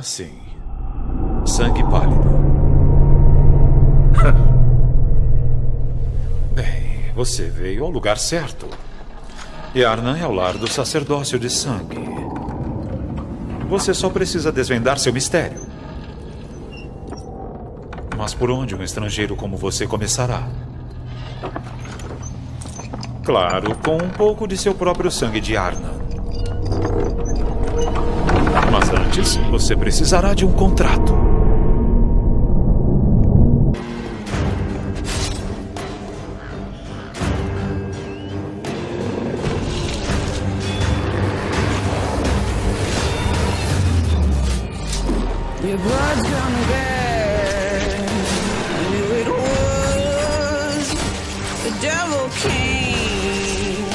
assim. Sangue pálido. Bem, você veio ao lugar certo. Yarnan é o lar do sacerdócio de sangue. Você só precisa desvendar seu mistério. Mas por onde um estrangeiro como você começará? Claro, com um pouco de seu próprio sangue de Yarnan. Mas antes, você precisará de um contrato. Your blood's gonna get. I knew it was. The devil came.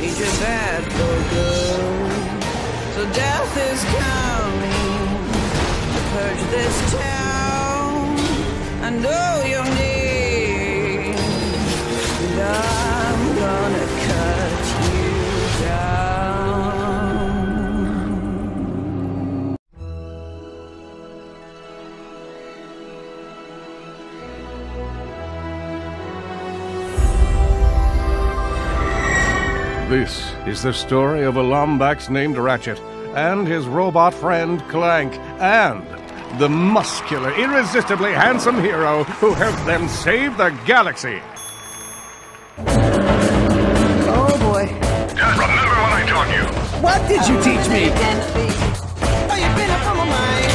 He's your bad little girl. So death is coming. To purge this town. I know your name. And I'm gonna cut you down. This is the story of a Lombax named Ratchet and his robot friend Clank and the muscular, irresistibly handsome hero who helped them save the galaxy. Oh boy. Just remember what I taught you. What did you teach me? Oh, you've been up on my mind.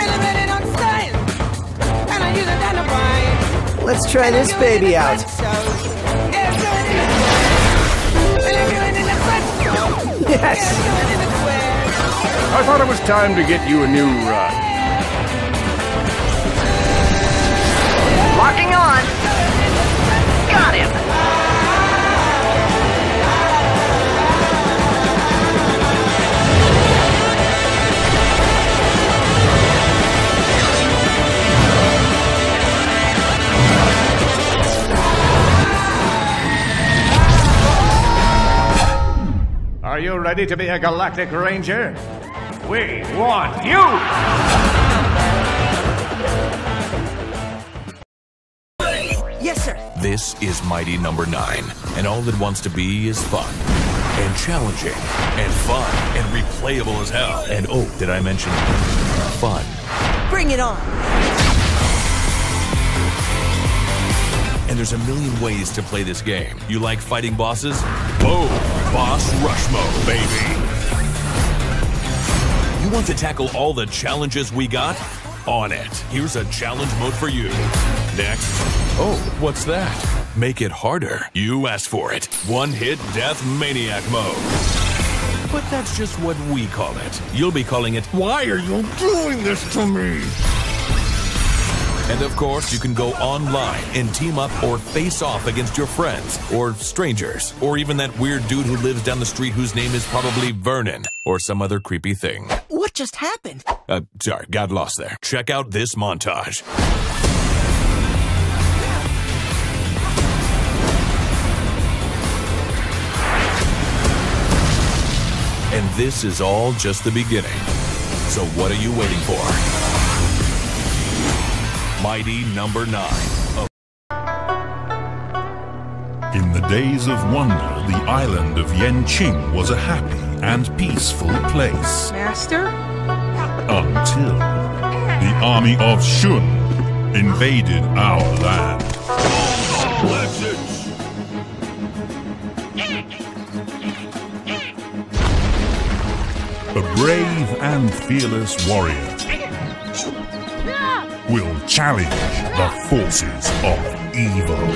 And I'm in on science. And I use a dynamite. Let's try this baby out. Yes! I thought it was time to get you a new ride. Locking on. Got him! Are you ready to be a Galactic Ranger? We want you! Yes, sir. This is Mighty no. 9, and all it wants to be is fun, and challenging, and fun, and replayable as hell. And oh, did I mention fun? Bring it on! And there's a million ways to play this game. You like fighting bosses? Boom! Boss Rush Mode, baby! You want to tackle all the challenges we got? On it! Here's a challenge mode for you. Next. Oh, what's that? Make it harder. You asked for it. One Hit Death Maniac Mode. But that's just what we call it. You'll be calling it, "Why are you doing this to me?" And of course, you can go online and team up or face off against your friends, or strangers, or even that weird dude who lives down the street whose name is probably Vernon, or some other creepy thing. What just happened? Sorry, got lost there. Check out this montage. And this is all just the beginning. So what are you waiting for? Mighty no. 9. In the days of wonder, the island of Yenqing was a happy and peaceful place. Master? Until the army of Shun invaded our land. All the legends! A brave and fearless warrior will challenge the forces of evil.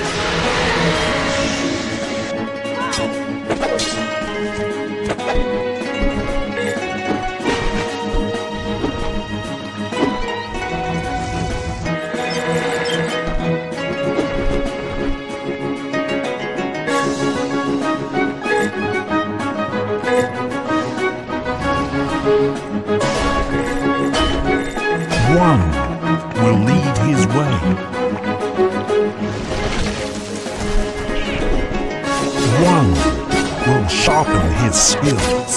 One will lead his way. One will sharpen his skills.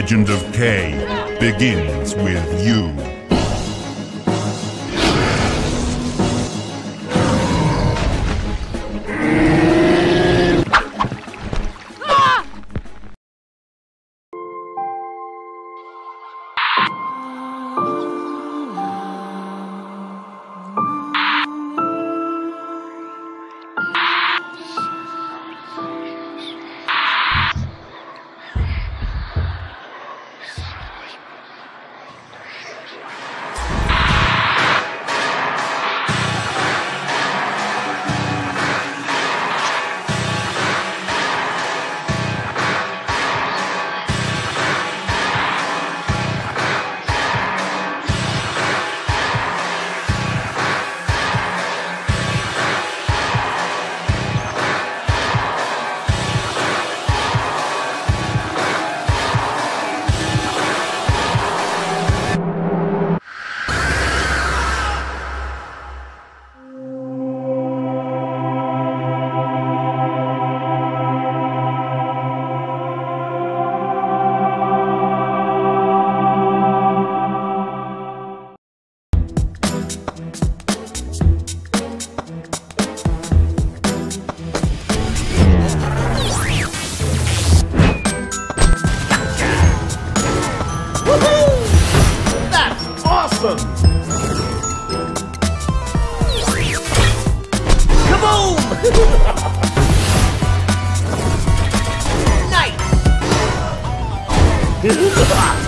Legend of Kay begins with you.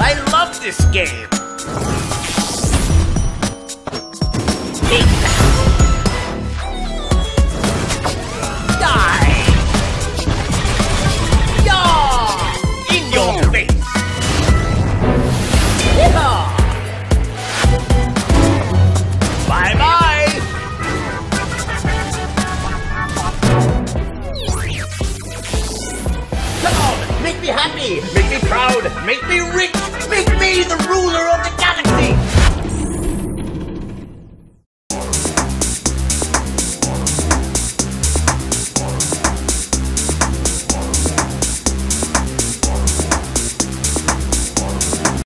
I love this game! Die! Yaw! In your face! Yeehaw! Bye-bye! Come on! Make me happy! Make me proud! Make me rich! Make me the ruler of the galaxy!